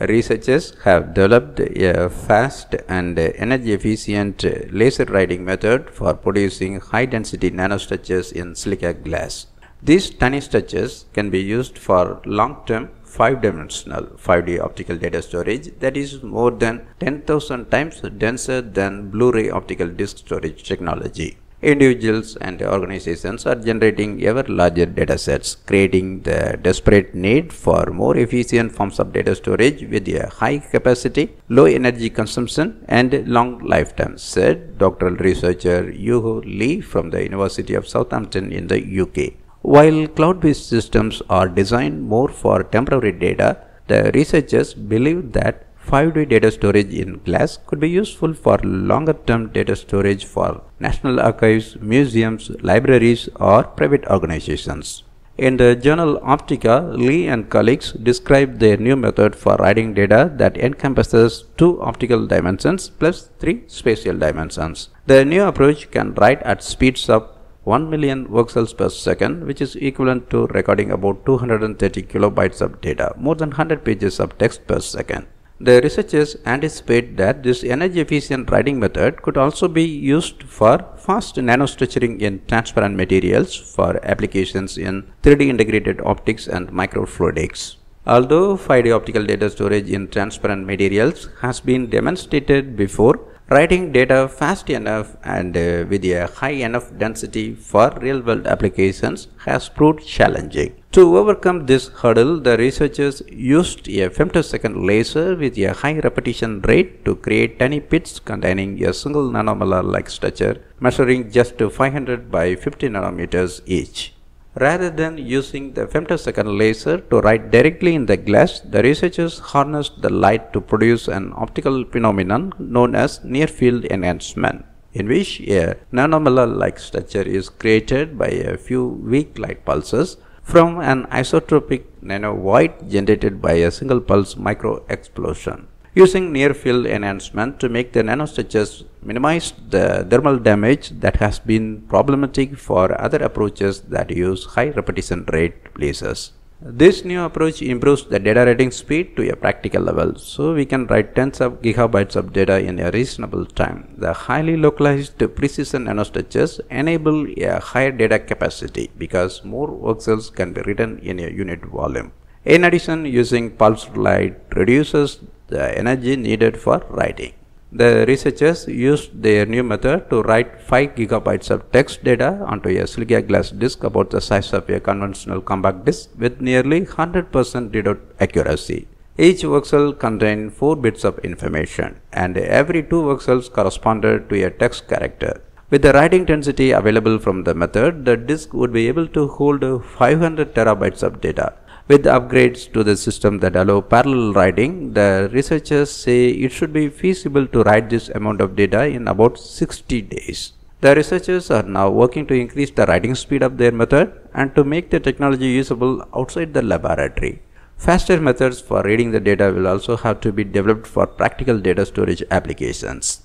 researchers have developed a fast and energy-efficient laser writing method for producing high-density nanostructures in silica glass. These tiny structures can be used for long-term 5-dimensional 5D optical data storage that is more than 10,000 times denser than Blu-ray optical disc storage technology. Individuals and organizations are generating ever larger datasets, creating the desperate need for more efficient forms of data storage with a high capacity, low energy consumption, and long lifetime, said doctoral researcher Yuhao Lei from the University of Southampton in the UK. While cloud-based systems are designed more for temporary data, the researchers believe that 5D data storage in glass could be useful for longer-term data storage for national archives, museums, libraries, or private organizations. In the journal Optica, Lee and colleagues describe their new method for writing data that encompasses 2 optical dimensions plus 3 spatial dimensions. The new approach can write at speeds of 1 million voxels per second, which is equivalent to recording about 230 kilobytes of data, more than 100 pages of text per second. The researchers anticipate that this energy-efficient writing method could also be used for fast nanostructuring in transparent materials for applications in 3D integrated optics and microfluidics. Although 5D optical data storage in transparent materials has been demonstrated before, writing data fast enough and with a high enough density for real-world applications has proved challenging. To overcome this hurdle, the researchers used a femtosecond laser with a high repetition rate to create tiny pits containing a single nanomolar-like structure, measuring just 500 by 50 nanometers each. Rather than using the femtosecond laser to write directly in the glass, the researchers harnessed the light to produce an optical phenomenon known as near-field enhancement, in which a nanomolar-like structure is created by a few weak light pulses from an isotropic nanovoid generated by a single-pulse micro-explosion. Using near-field enhancement to make the nanostructures minimize the thermal damage that has been problematic for other approaches that use high repetition rate lasers. This new approach improves the data writing speed to a practical level, so we can write tens of gigabytes of data in a reasonable time. The highly localized precision nanostructures enable a higher data capacity because more voxels can be written in a unit volume. In addition, using pulsed light reduces the energy needed for writing. The researchers used their new method to write 5 gigabytes of text data onto a silica glass disk about the size of a conventional compact disk with nearly 100% readout accuracy. Each voxel contained 4 bits of information, and every 2 voxels corresponded to a text character. With the writing density available from the method, the disk would be able to hold 500 terabytes of data. With upgrades to the system that allow parallel writing, the researchers say it should be feasible to write this amount of data in about 60 days. The researchers are now working to increase the writing speed of their method and to make the technology usable outside the laboratory. Faster methods for reading the data will also have to be developed for practical data storage applications.